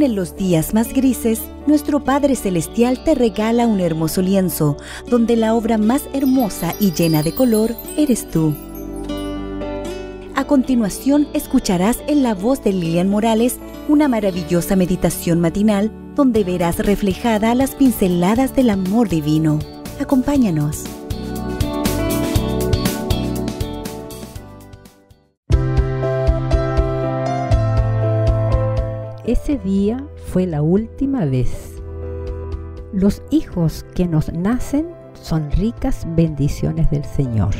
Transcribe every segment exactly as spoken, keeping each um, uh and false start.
aún en los días más grises, nuestro Padre Celestial te regala un hermoso lienzo, donde la obra más hermosa y llena de color eres tú. A continuación, escucharás en la voz de Lilian Morales una maravillosa meditación matinal, donde verás reflejada las pinceladas del amor divino. Acompáñanos. Ese día fue la última vez. Los hijos que nos nacen son ricas bendiciones del Señor.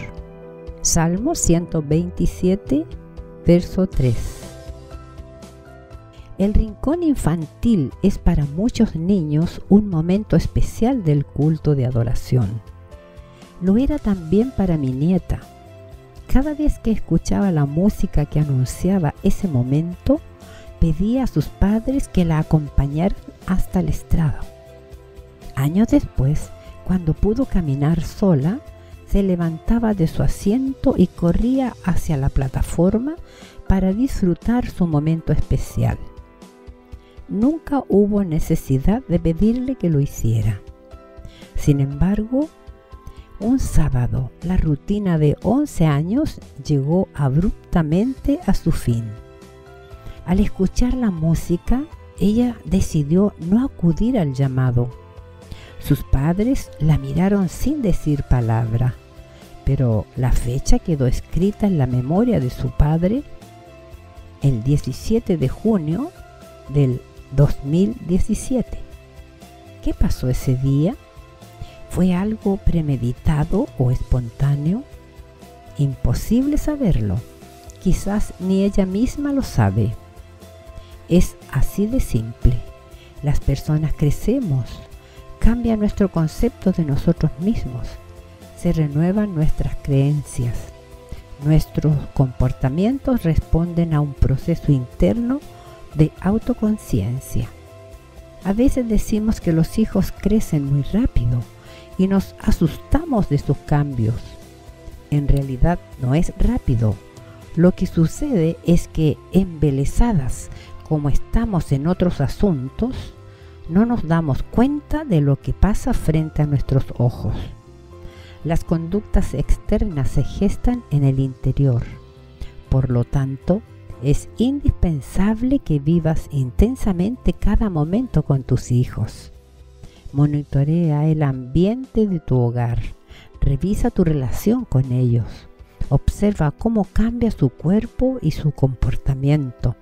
Salmo ciento veintisiete, verso tres. El rincón infantil es para muchos niños un momento especial del culto de adoración. Lo era también para mi nieta. Cada vez que escuchaba la música que anunciaba ese momento, pedía a sus padres que la acompañaran hasta el estrado. Años después, cuando pudo caminar sola, se levantaba de su asiento y corría hacia la plataforma para disfrutar su momento especial. Nunca hubo necesidad de pedirle que lo hiciera. Sin embargo, un sábado, la rutina de once años llegó abruptamente a su fin. Al escuchar la música, ella decidió no acudir al llamado. Sus padres la miraron sin decir palabra, pero la fecha quedó escrita en la memoria de su padre, el diecisiete de junio del dos mil diecisiete. ¿Qué pasó ese día? ¿Fue algo premeditado o espontáneo? Imposible saberlo. Quizás ni ella misma lo sabe. Es así de simple. Las personas crecemos, cambia nuestro concepto de nosotros mismos, se renuevan nuestras creencias. Nuestros comportamientos responden a un proceso interno de autoconciencia. A veces decimos que los hijos crecen muy rápido y nos asustamos de sus cambios. En realidad no es rápido. Lo que sucede es que embelesadas, como estamos en otros asuntos, no nos damos cuenta de lo que pasa frente a nuestros ojos. Las conductas externas se gestan en el interior. Por lo tanto, es indispensable que vivas intensamente cada momento con tus hijos. Monitorea el ambiente de tu hogar. Revisa tu relación con ellos. Observa cómo cambia su cuerpo y su comportamiento.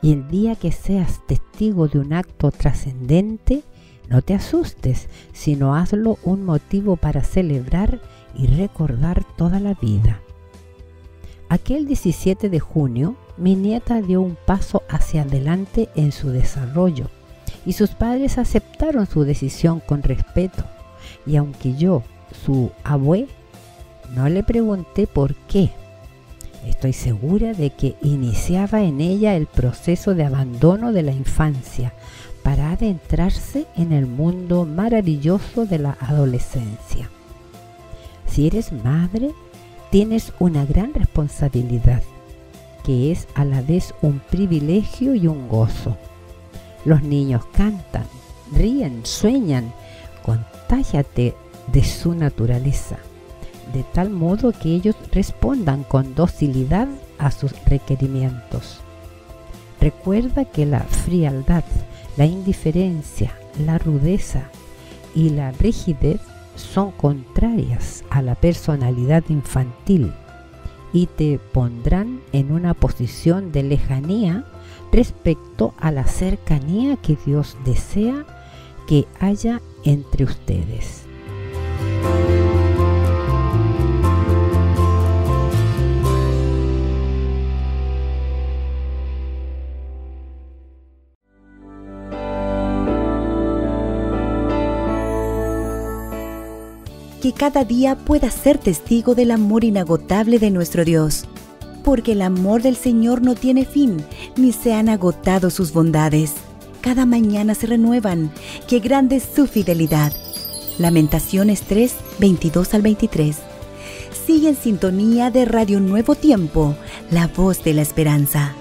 Y el día que seas testigo de un acto trascendente, no te asustes, sino hazlo un motivo para celebrar y recordar toda la vida. Aquel diecisiete de junio, mi nieta dio un paso hacia adelante en su desarrollo y sus padres aceptaron su decisión con respeto. Y aunque yo, su abue, no le pregunté por qué, estoy segura de que iniciaba en ella el proceso de abandono de la infancia para adentrarse en el mundo maravilloso de la adolescencia. Si eres madre, tienes una gran responsabilidad, que es a la vez un privilegio y un gozo. Los niños cantan, ríen, sueñan, contágiate de su naturaleza, de tal modo que ellos respondan con docilidad a sus requerimientos. Recuerda que la frialdad, la indiferencia, la rudeza y la rigidez son contrarias a la personalidad infantil y te pondrán en una posición de lejanía respecto a la cercanía que Dios desea que haya entre ustedes. Que cada día pueda ser testigo del amor inagotable de nuestro Dios, porque el amor del Señor no tiene fin, ni se han agotado sus bondades. Cada mañana se renuevan, qué grande es su fidelidad. Lamentaciones tres, veintidós al veintitrés. Sigue en sintonía de Radio Nuevo Tiempo, la voz de la esperanza.